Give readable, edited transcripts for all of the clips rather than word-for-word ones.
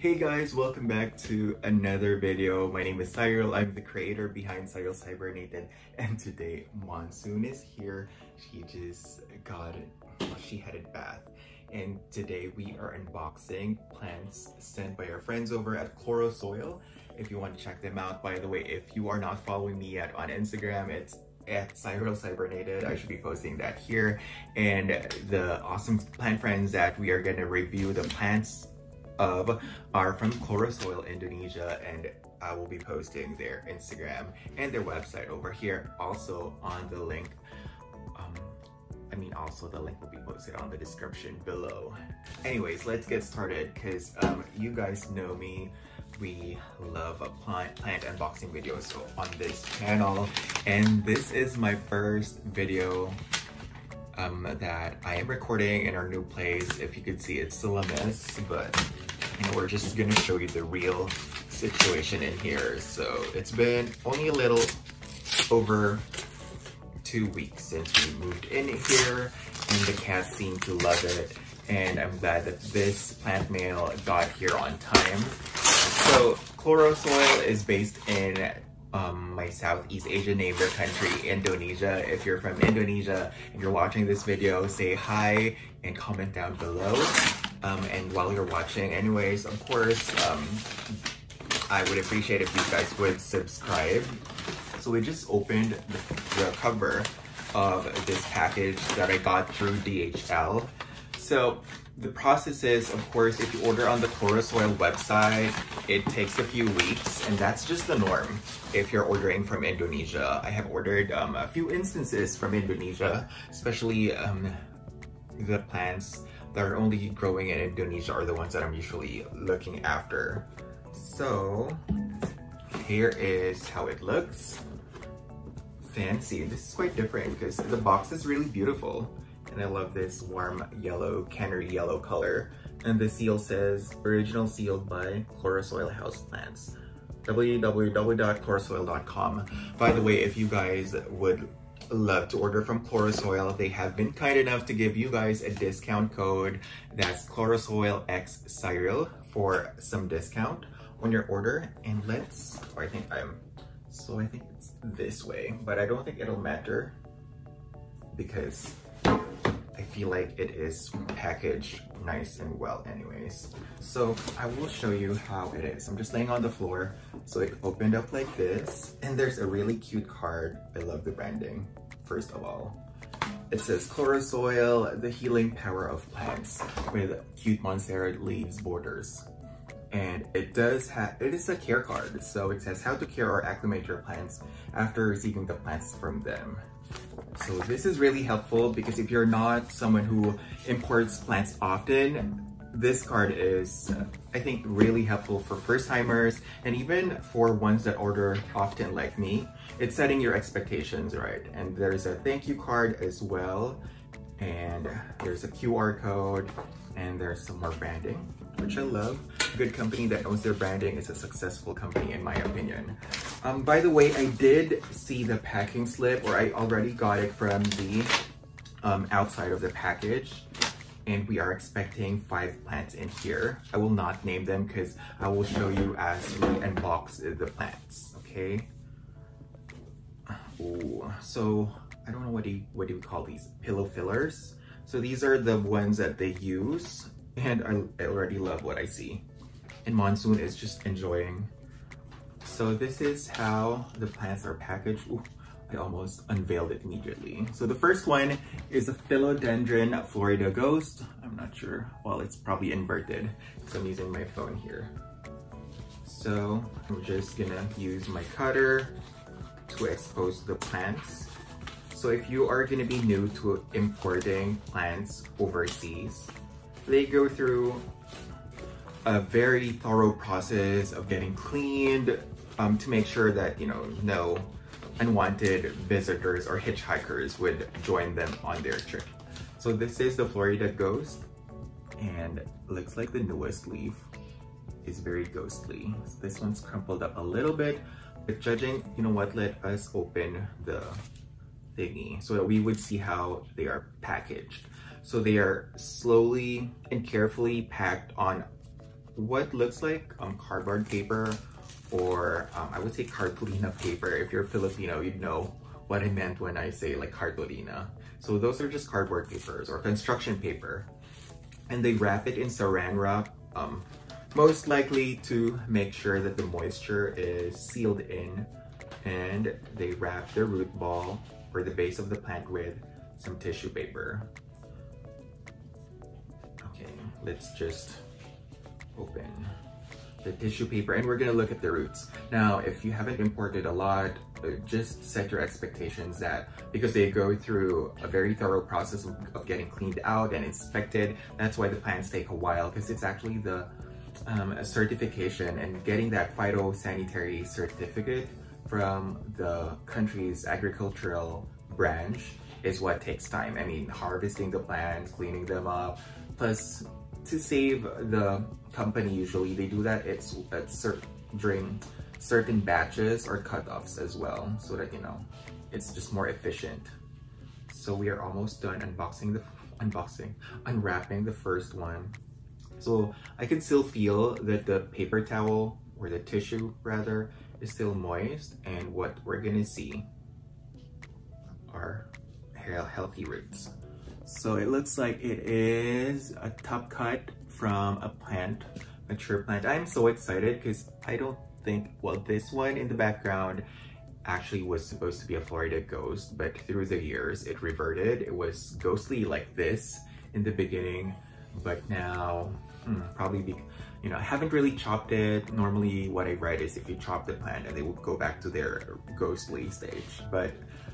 Hey guys, welcome back to another video. My name is Cyril. I'm the creator behind Cyril Cybernated, and today Monsoon is here. She just got it. Well, she had a bath, and today we are unboxing plants sent by our friends over at Chlorosoil. If you want to check them out, by the way, if you are not following me yet on Instagram, it's at Cyril Cybernated. I should be posting that here. And the awesome plant friends that we are going to review the plants of are from Chlorosoil Indonesia, and I will be posting their Instagram and their website over here, also on the link. Also the link will be posted on the description below. Anyways, let's get started, because you guys know me, we love a plant unboxing video so on this channel, and this is my first video that I am recording in our new place. If you could see, it's still a mess, but you know, we're just gonna show you the real situation in here. So it's been only a little over 2 weeks since we moved in here, and the cats seem to love it, and I'm glad that this plant mail got here on time. So Chlorosoil is based in my Southeast Asia neighbor country, Indonesia. If you're from Indonesia and you're watching this video, say hi and comment down below. And while you're watching, anyways, of course, I would appreciate if you guys would subscribe. So we just opened the cover of this package that I got through DHL. So the process is, of course, if you order on the Chlorosoil website, it takes a few weeks, and that's just the norm if you're ordering from Indonesia. I have ordered a few instances from Indonesia, especially the plants that are only growing in Indonesia are the ones that I'm usually looking after. So here is how it looks. Fancy. This is quite different because the box is really beautiful. And I love this warm yellow, canary yellow color. And the seal says, original sealed by Chlorosoil Houseplants. www.chlorosoil.com. By the way, if you guys would love to order from Chlorosoil, they have been kind enough to give you guys a discount code. That's ChlorosoilXCyril for some discount on your order. And let's, or I think it's this way, but I don't think it'll matter because I feel like it is packaged nice and well anyways. So I will show you how it is. I'm just laying on the floor. So it opened up like this, and there's a really cute card. I love the branding, first of all. It says Chlorosoil, the healing power of plants, with cute Montserrat leaves borders. And it does have, it is a care card. So it says how to care or acclimate your plants after receiving the plants from them. So this is really helpful because if you're not someone who imports plants often, this card is, I think, really helpful for first-timers and even for ones that order often like me. It's setting your expectations, right? And there's a thank you card as well. And there's a QR code, and there's some more branding, which I love. A good company that owns their branding is a successful company, in my opinion. By the way, I did see the packing slip, or I already got it from the outside of the package, and we are expecting 5 plants in here. I will not name them because I will show you as we unbox the plants, okay? Ooh, so I don't know, what do we call these? Pillow fillers? So these are the ones that they use, and I already love what I see. And Monsoon is just enjoying. So this is how the plants are packaged. Ooh, I almost unveiled it immediately. So the first one is a Philodendron Florida Ghost. I'm not sure, well, it's probably inverted, so I'm using my phone here. So I'm just gonna use my cutter to expose the plants. So if you are going to be new to importing plants overseas, they go through a very thorough process of getting cleaned to make sure that, you know, no unwanted visitors or hitchhikers would join them on their trip. So this is the Florida Ghost, and looks like the newest leaf is very ghostly. So this one's crumpled up a little bit, but judging, you know what, let us open the thingy so that we would see how they are packaged. So they are slowly and carefully packed on what looks like cardboard paper, or I would say cartolina paper. If you're Filipino, you'd know what I meant when I say like cartolina. So those are just cardboard papers or construction paper, and they wrap it in saran wrap, most likely to make sure that the moisture is sealed in, and they wrap the root ball or the base of the plant with some tissue paper. Okay, let's just open the tissue paper and we're gonna look at the roots. Now, if you haven't imported a lot, just set your expectations that because they go through a very thorough process of getting cleaned out and inspected, that's why the plants take a while, because it's actually the certification and getting that phytosanitary certificate from the country's agricultural branch is what takes time. I mean, harvesting the plants, cleaning them up, plus to save the company, usually they do that during certain batches or cutoffs as well, so that, you know, it's just more efficient. So we are almost done unwrapping the first one. So I can still feel that the paper towel, or the tissue rather, is still moist, and what we're gonna see are healthy roots. So it looks like it is a top cut from a plant, mature plant. I'm so excited because I don't think, well, this one in the background actually was supposed to be a Florida ghost, but through the years it reverted. It was ghostly like this in the beginning, but now probably because, you know, I haven't really chopped it. Normally what I read is if you chop the plant and they will go back to their ghostly stage. But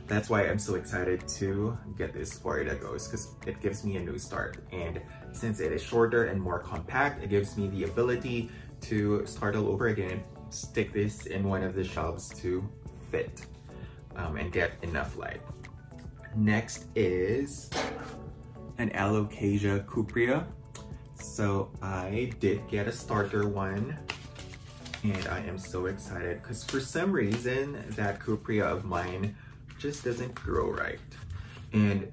that's why I'm so excited to get this Florida Ghost, because it gives me a new start. And since it is shorter and more compact, it gives me the ability to start all over again, stick this in one of the shelves to fit and get enough light. Next is an Alocasia cuprea. So I did get a starter one, and I am so excited because for some reason that cuprea of mine just doesn't grow right. And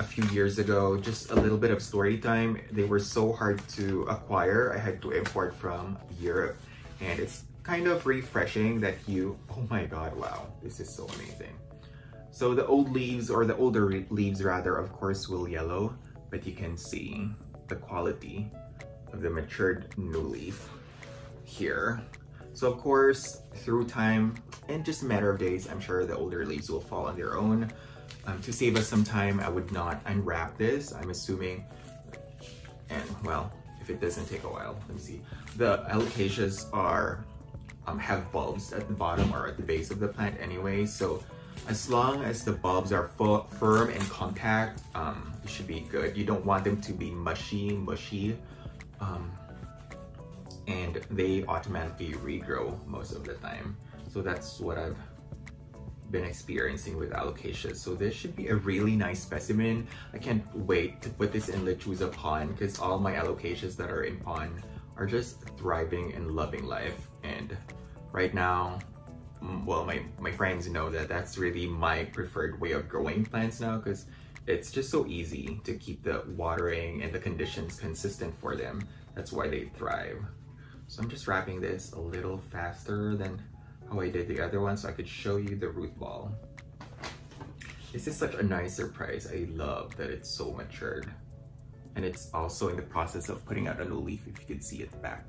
a few years ago, just a little bit of story time, they were so hard to acquire. I had to import from Europe, and it's kind of refreshing that you, oh my god, wow, this is so amazing. So the old leaves, or the older leaves rather, of course will yellow, but you can see the quality of the matured new leaf here. So of course, through time and just a matter of days, I'm sure the older leaves will fall on their own. To save us some time, I would not unwrap this, I'm assuming. And well, if it doesn't take a while, let me see. The Alocasias are have bulbs at the bottom or at the base of the plant anyway, so as long as the bulbs are firm and compact, it should be good. You don't want them to be mushy, and they automatically regrow most of the time. So that's what I've been experiencing with Alocasias. So this should be a really nice specimen. I can't wait to put this in Lechuza pond, because all my Alocasias that are in pond are just thriving and loving life. And right now, well, my friends know that that's really my preferred way of growing plants now, because it's just so easy to keep the watering and the conditions consistent for them. That's why they thrive. So I'm just wrapping this a little faster than how I did the other one so I could show you the root ball. This is such a nice surprise. I love that it's so matured. And it's also in the process of putting out a new leaf, if you can see at the back.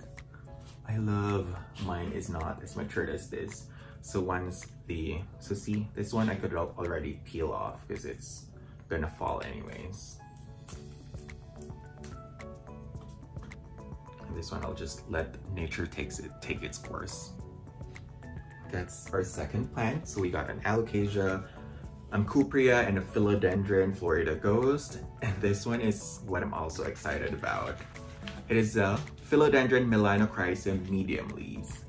I love mine is not as matured as this. So see, this one I could already peel off because it's gonna fall anyways. And this one I'll just let nature take its course. That's our second plant. So we got an Alocasia, cuprea, and a Philodendron Florida Ghost. And this one is what I'm also excited about. It is a Philodendron melanochrysum medium leaves.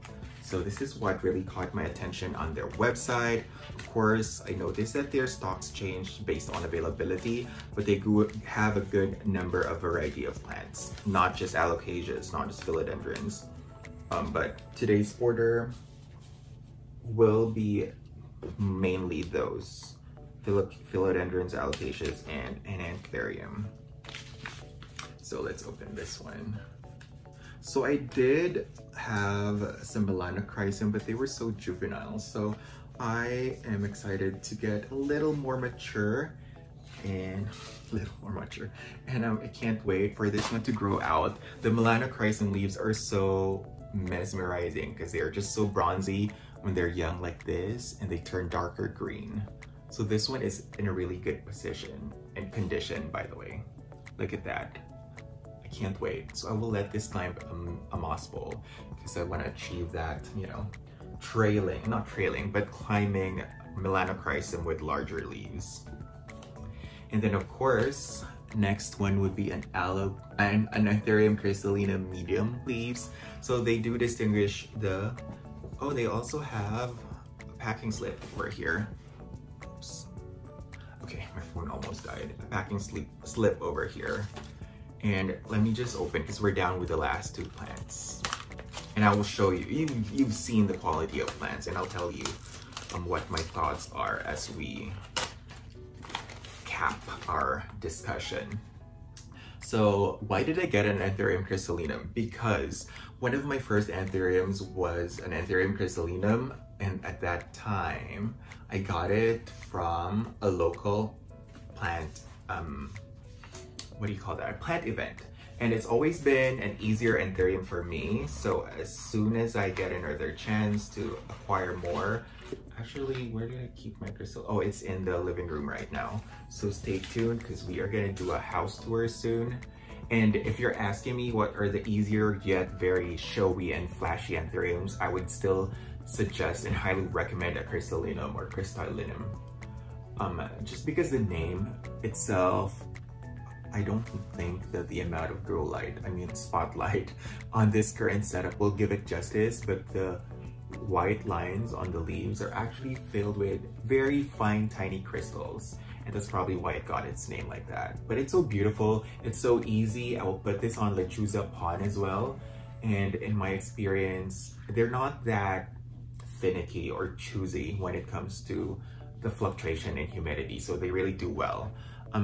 So this is what really caught my attention on their website. Of course, I noticed that their stocks changed based on availability, but they have a good number of variety of plants, not just Alocasias, not just Philodendrons. But today's order will be mainly those Philodendrons, Alocasias, and an Anthurium. So let's open this one. So I did have some melanochrysum, but they were so juvenile. So I am excited to get a little more mature and I can't wait for this one to grow out. The melanochrysum leaves are so mesmerizing because they are just so bronzy when they're young like this, and they turn darker green. So this one is in a really good position and condition, by the way. Look at that. I can't wait. So I will let this climb a moss bowl because I want to achieve that, you know, climbing melanochrysum with larger leaves. And then of course, next one would be an Anthurium crystallinum medium leaves. So they do distinguish the, oh, they also have a packing slip over here. Oops. Okay, my phone almost died. A packing slip over here. And let me just open, because we're down with the last two plants. And I will show you, you've seen the quality of plants, and I'll tell you what my thoughts are as we cap our discussion. So why did I get an Anthurium crystallinum? Because one of my first anthuriums was an Anthurium crystallinum, and at that time I got it from a local plant, plant event. And it's always been an easier anthurium for me, so as soon as I get another chance to acquire more, actually, where did I keep my crystal? Oh, it's in the living room right now. So stay tuned because we are going to do a house tour soon. And if you're asking me what are the easier yet very showy and flashy anthuriums, I would still suggest and highly recommend a crystallinum or crystallinum. Just because the name itself, I don't think that the amount of grow light, I mean spotlight, on this current setup will give it justice, but the white lines on the leaves are actually filled with very fine tiny crystals, and that's probably why it got its name like that. But it's so beautiful, it's so easy. I will put this on Lechuza pond as well, and in my experience they're not that finicky or choosy when it comes to the fluctuation in humidity, so they really do well.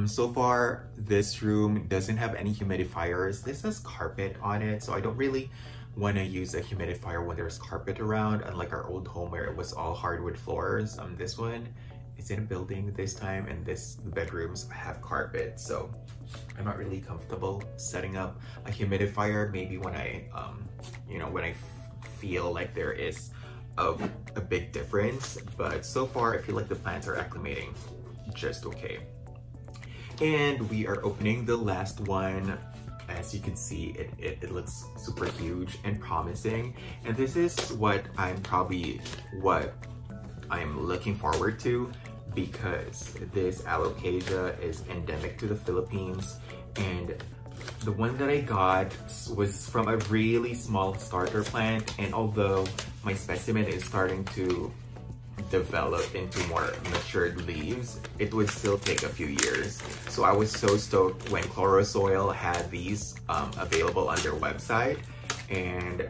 So far this room doesn't have any humidifiers. This has carpet on it, so I don't really want to use a humidifier when there's carpet around, unlike our old home where it was all hardwood floors. This one is in a building this time, and the bedrooms have carpet, so I'm not really comfortable setting up a humidifier. Maybe when I when I feel like there is a big difference, but so far I feel like the plants are acclimating just okay. And we are opening the last one. As you can see, it looks super huge and promising, and this is what I'm looking forward to, because this Alocasia is endemic to the Philippines, and the one that I got was from a really small starter plant, and although my specimen is starting to develop into more matured leaves, it would still take a few years. So I was so stoked when Chlorosoil had these available on their website, and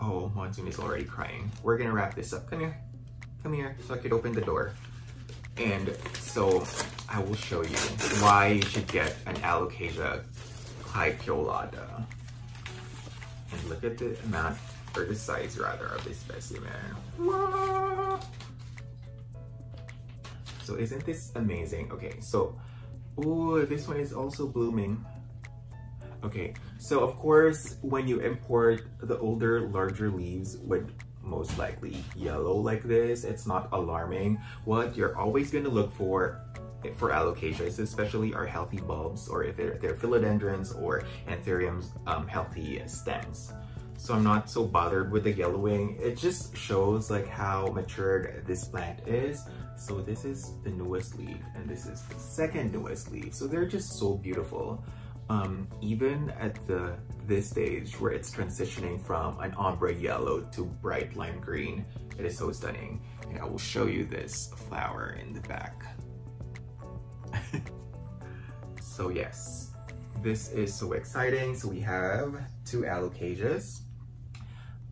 oh, Monsoon is already crying. We're gonna wrap this up. Come here so I could open the door. And so I will show you why you should get an Alocasia claiculata, and look at the amount, or the size rather, of this specimen. Whoa. So isn't this amazing? Okay, so, ooh, this one is also blooming. Okay, so of course, when you import, the older, larger leaves would most likely yellow like this. It's not alarming. What you're always gonna look for Alocasias, especially are healthy bulbs, or if they're philodendrons or anthuriums, healthy stems. So I'm not so bothered with the yellowing. It just shows like how matured this plant is. So this is the newest leaf, and this is the second newest leaf. So they're just so beautiful. Even at this stage where it's transitioning from an ombre yellow to bright lime green, it is so stunning. And I will show you this flower in the back. So yes, this is so exciting. So we have two Alocasias,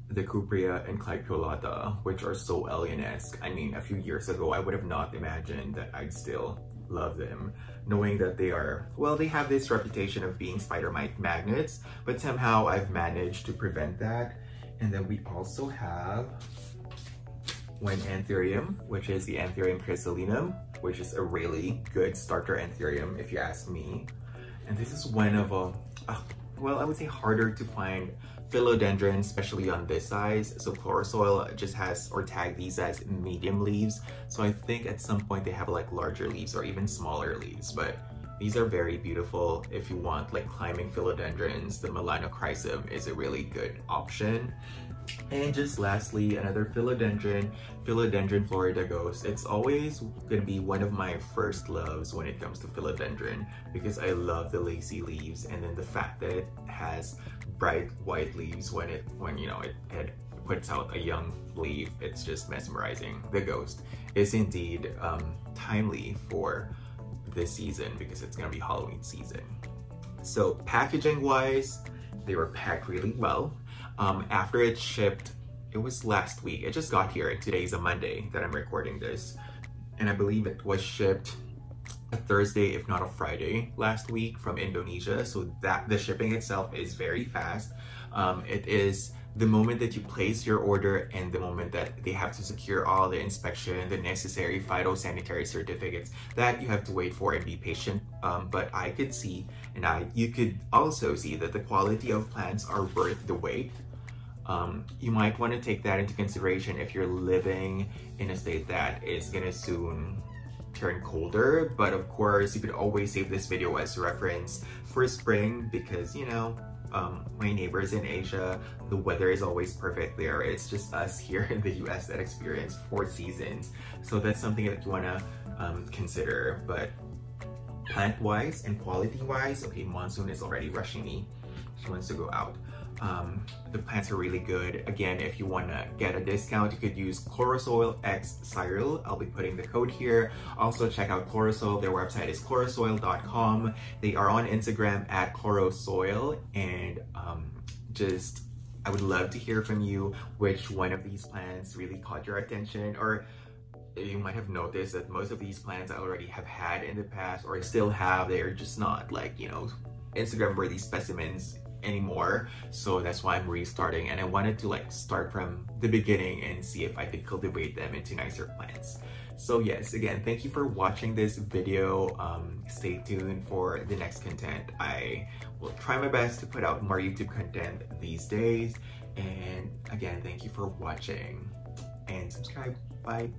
the Cuprea and Claiculata, which are so alien-esque. I mean, a few years ago, I would have not imagined that I'd still love them, knowing that they are, well, they have this reputation of being spider mite magnets, but somehow I've managed to prevent that. And then we also have one anthurium, which is the Anthurium crystallinum, which is a really good starter anthurium if you ask me. And this is one of well, I would say harder to find philodendron, especially on this size. So Chlorosoil just has or tagged these as medium leaves. So I think at some point they have like larger leaves or even smaller leaves, but these are very beautiful. If you want like climbing philodendrons, the melanochrysum is a really good option. And just lastly, another philodendron, Philodendron Florida Ghost. It's always going to be one of my first loves when it comes to philodendron because I love the lacy leaves and then the fact that it has bright white leaves when it puts out a young leaf. It's just mesmerizing. The Ghost is indeed timely for this season because it's going to be Halloween season. So packaging wise, they were packed really well. After it shipped, it was last week, it just got here, and today's a Monday that I'm recording this, and I believe it was shipped a Thursday, if not a Friday last week from Indonesia, so that the shipping itself is very fast. It is the moment that you place your order and the moment that they have to secure all the inspection, the necessary phytosanitary certificates, that you have to wait for and be patient. But I could see, and you could also see that the quality of plants are worth the wait. You might want to take that into consideration if you're living in a state that is gonna soon turn colder, but of course you could always save this video as reference for spring because, you know, my neighbors in Asia, the weather is always perfect there. It's just us here in the US that experience 4 seasons. So that's something that you want to consider. But plant-wise and quality-wise, okay, monsoon is already rushing me. She wants to go out. The plants are really good. Again, if you want to get a discount, you could use Chlorosoil X Cyril. I'll be putting the code here. Also check out Chlorosoil. Their website is chlorosoil.com. They are on Instagram at Chlorosoil, and I would love to hear from you which one of these plants really caught your attention, or you might have noticed that most of these plants I already have had in the past or still have. They're just not like, you know, Instagram worthy specimens anymore, so that's why I'm restarting, and I wanted to like start from the beginning and see if I could cultivate them into nicer plants. So yes, again, thank you for watching this video. Stay tuned for the next content. I will try my best to put out more YouTube content these days, and again, thank you for watching and subscribe. Bye.